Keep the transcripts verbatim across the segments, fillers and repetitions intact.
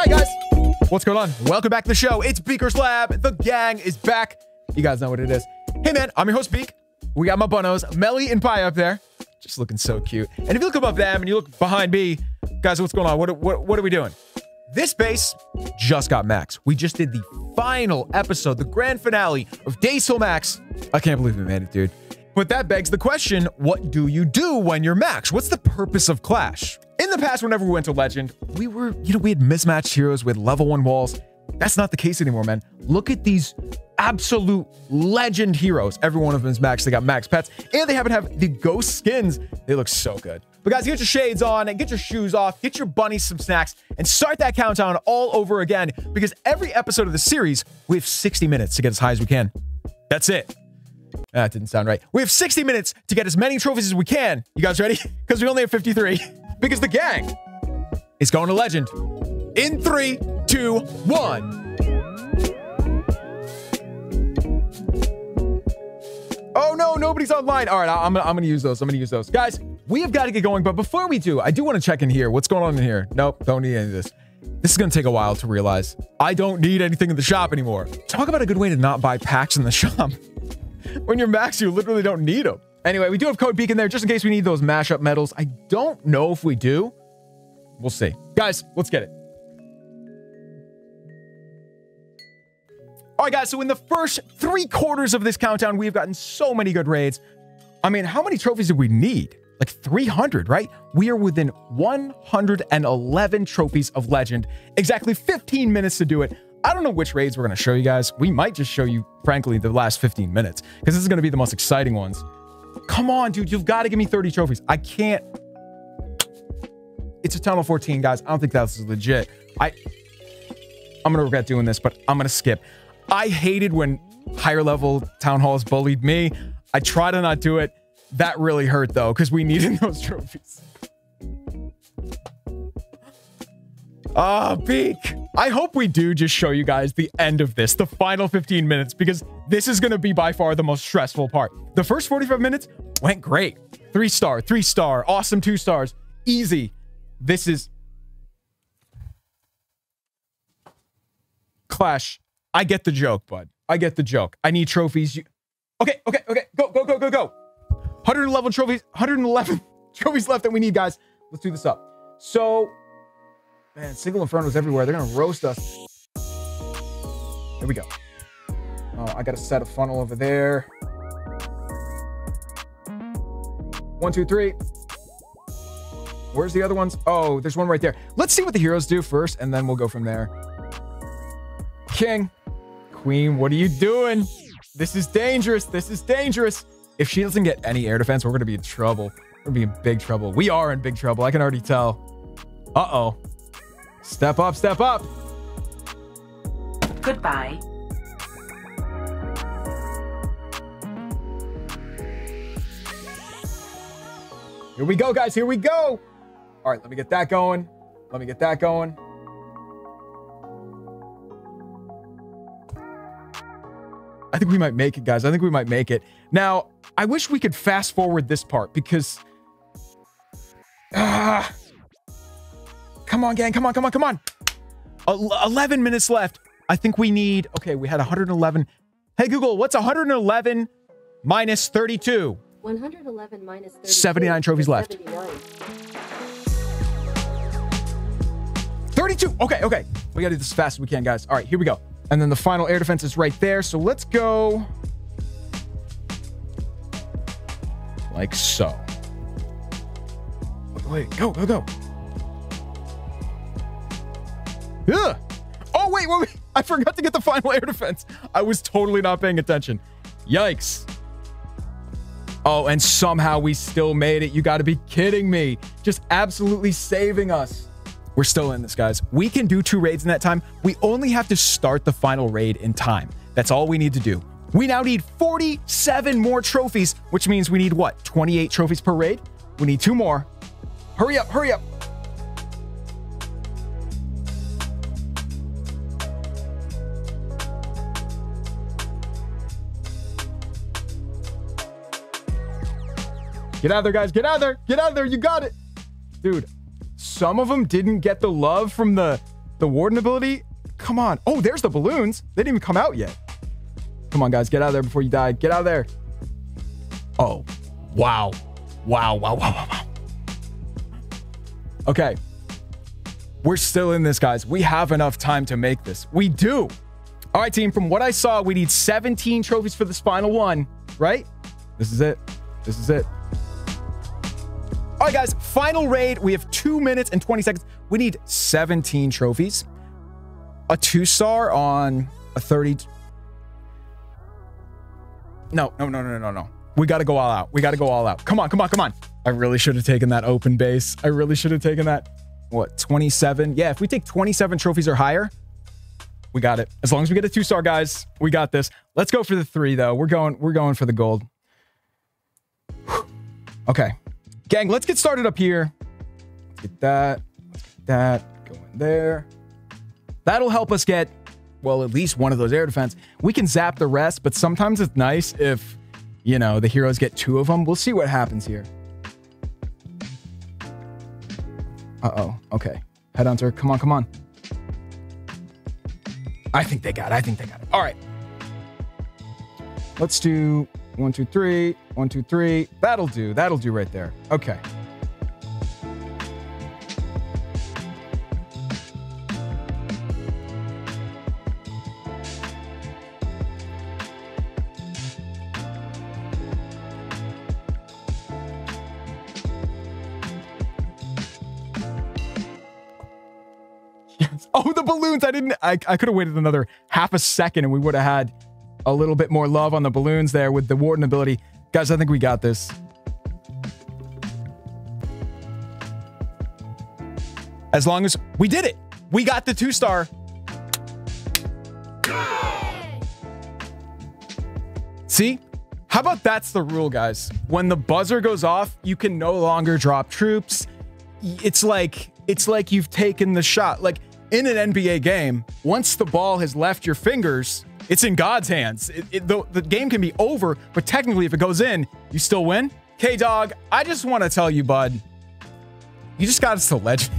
Hi guys, what's going on? Welcome back to the show. It's Beaker's Lab. The gang is back. You guys know what it is. Hey man, I'm your host Beak. We got my bunnos, Melly and Pie up there, just looking so cute. And if you look above them and you look behind me, guys, what's going on? What what, what are we doing? This base just got maxed. We just did the final episode, the grand finale of Days Till Max. I can't believe we made it, dude. But that begs the question, what do you do when you're maxed? What's the purpose of Clash? In the past, whenever we went to Legend, we were, you know, we had mismatched heroes with level one walls. That's not the case anymore, man. Look at these absolute legend heroes. Every one of them is maxed. They got max pets, and they happen to have the ghost skins. They look so good. But guys, get your shades on, and get your shoes off, get your bunnies some snacks, and start that countdown all over again, because every episode of the series, we have sixty minutes to get as high as we can. That's it. That didn't sound right. We have sixty minutes to get as many trophies as we can. You guys ready? Because we only have fifty-three. Because the gang is going to Legend. In three, two, one. Oh no, nobody's online. All right, I'm, I'm gonna use those. I'm gonna use those. Guys, we have got to get going, but before we do, I do want to check in here. What's going on in here? Nope, don't need any of this. This is gonna take a while to realize. I don't need anything in the shop anymore. Talk about a good way to not buy packs in the shop. When you're maxed, you literally don't need them. Anyway, we do have Code Beacon there just in case we need those mashup medals. I don't know if we do. We'll see. Guys, let's get it. All right, guys, so in the first three quarters of this countdown, we've gotten so many good raids. I mean, how many trophies did we need? Like three hundred, right? We are within one hundred eleven trophies of Legend. Exactly fifteen minutes to do it. I don't know which raids we're going to show you guys. We might just show you, frankly, the last fifteen minutes, because this is going to be the most exciting ones. Come on, dude. You've got to give me thirty trophies. I can't. It's a tunnel fourteen, guys. I don't think that's legit. I, I'm going to regret doing this, but I'm going to skip. I hated when higher level town halls bullied me. I try to not do it. That really hurt, though, because we needed those trophies. Ah, oh, Beak. I hope we do just show you guys the end of this, the final fifteen minutes, because this is going to be by far the most stressful part. The first forty-five minutes went great. Three star, three star, awesome, two stars, easy. This is Clash. I get the joke, bud. I get the joke. I need trophies. You... Okay, okay, okay. Go, go, go, go, go. one hundred eleven trophies, one hundred eleven trophies left that we need, guys. Let's do this up. So... Man, single infernos everywhere. They're gonna roast us. There we go. Oh, I gotta set a funnel over there. One, two, three. Where's the other ones? Oh, there's one right there. Let's see what the heroes do first, and then we'll go from there. King, Queen, what are you doing? This is dangerous. This is dangerous. If she doesn't get any air defense, we're gonna be in trouble. We're gonna be in big trouble. We are in big trouble. I can already tell. Uh-oh. Step up, step up. Goodbye. Here we go, guys. Here we go. All right, let me get that going. Let me get that going. I think we might make it, guys. I think we might make it. Now, I wish we could fast forward this part because... Ah... Come on, gang. Come on, come on, come on. eleven minutes left. I think we need... Okay, we had one hundred eleven. Hey, Google, what's one hundred eleven minus thirty-two? one hundred eleven minus thirty-two. seventy-nine trophies left. thirty-two. Okay, okay. We got to do this as fast as we can, guys. All right, here we go. And then the final air defense is right there. So let's go... Like so. Wait, go, go, go. Ugh. Oh, wait, wait, wait. I forgot to get the final air defense. I was totally not paying attention. Yikes. Oh, and somehow we still made it. You got to be kidding me. Just absolutely saving us. We're still in this, guys. We can do two raids in that time. We only have to start the final raid in time. That's all we need to do. We now need forty-seven more trophies, which means we need what? twenty-eight trophies per raid? We need two more. Hurry up, hurry up. Get out of there, guys. Get out of there. Get out of there. You got it. Dude, some of them didn't get the love from the The Warden ability? Come on. Oh, there's the balloons. They didn't even come out yet. Come on, guys. Get out of there before you die. Get out of there. Oh, wow. Wow, wow, wow, wow, wow. Okay. We're still in this, guys. We have enough time to make this. We do. All right, team. From what I saw, we need seventeen trophies for this final one, right? This is it. This is it. All right, guys. Final raid. We have two minutes and twenty seconds. We need seventeen trophies. A two-star on a thirty... No, no, no, no, no, no. We got to go all out. We got to go all out. Come on, come on, come on. I really should have taken that open base. I really should have taken that. What, twenty-seven? Yeah, if we take twenty-seven trophies or higher, we got it. As long as we get a two-star, guys, we got this. Let's go for the three, though. We're going, we're going for the gold. Whew. Okay. Gang, let's get started up here. Let's get that. Let's get that. Go in there. That'll help us get, well, at least one of those air defense. We can zap the rest, but sometimes it's nice if, you know, the heroes get two of them. We'll see what happens here. Uh-oh. Okay. Headhunter. Come on, come on. I think they got it. I think they got it. All right. Let's do one, two, three. One, two, three. That'll do. That'll do right there. Okay. Oh, the balloons. I didn't, I, I could have waited another half a second and we would have had a little bit more love on the balloons there with the Warden ability. Guys, I think we got this. As long as we did it, we got the two star. See, how about that's the rule, guys? When the buzzer goes off, you can no longer drop troops. It's like, it's like you've taken the shot. Like, in an N B A game, once the ball has left your fingers, it's in God's hands. It, it, the, the game can be over, but technically, if it goes in, you still win. K-Dawg, I just want to tell you, bud, you just got us to legend.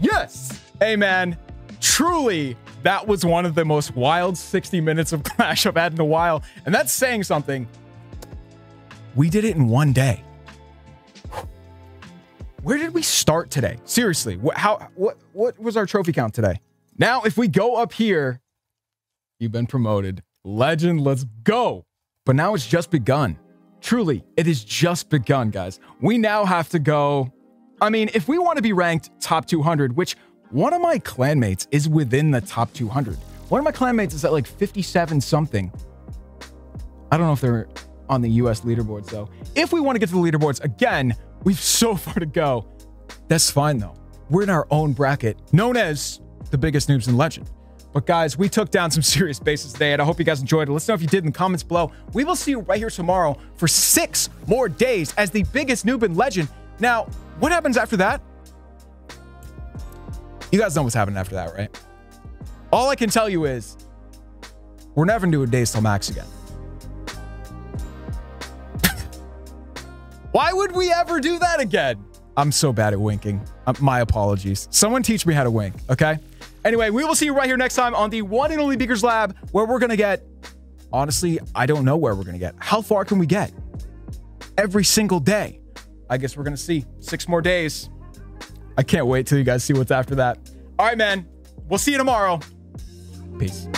Yes! Hey, man. Truly, that was one of the most wild sixty minutes of Clash I've had in a while, and that's saying something. We did it in one day. Where did we start today? Seriously, what, how, what, what was our trophy count today? Now, if we go up here, you've been promoted. Legend, let's go. But now it's just begun. Truly, it is just begun, guys. We now have to go. I mean, if we want to be ranked top two hundred, which one of my clanmates is within the top two hundred. One of my clanmates is at like fifty-seven something. I don't know if they're on the U S leaderboards though. If we want to get to the leaderboards again, we've so far to go. That's fine though. We're in our own bracket, known as the biggest noobs in Legend. But guys, we took down some serious bases today, and I hope you guys enjoyed it. Let us know if you did in the comments below. We will see you right here tomorrow for six more days as the biggest noob in Legend. Now, what happens after that? You guys know what's happening after that, right? All I can tell you is we're never doing Days Till Max again. Why would we ever do that again? I'm so bad at winking. Um, my apologies. Someone teach me how to wink, okay? Anyway, we will see you right here next time on the one and only Beaker's Lab, where we're going to get... Honestly, I don't know where we're going to get. How far can we get? Every single day. I guess we're going to see. Six more days. I can't wait till you guys see what's after that. All right, man. We'll see you tomorrow. Peace.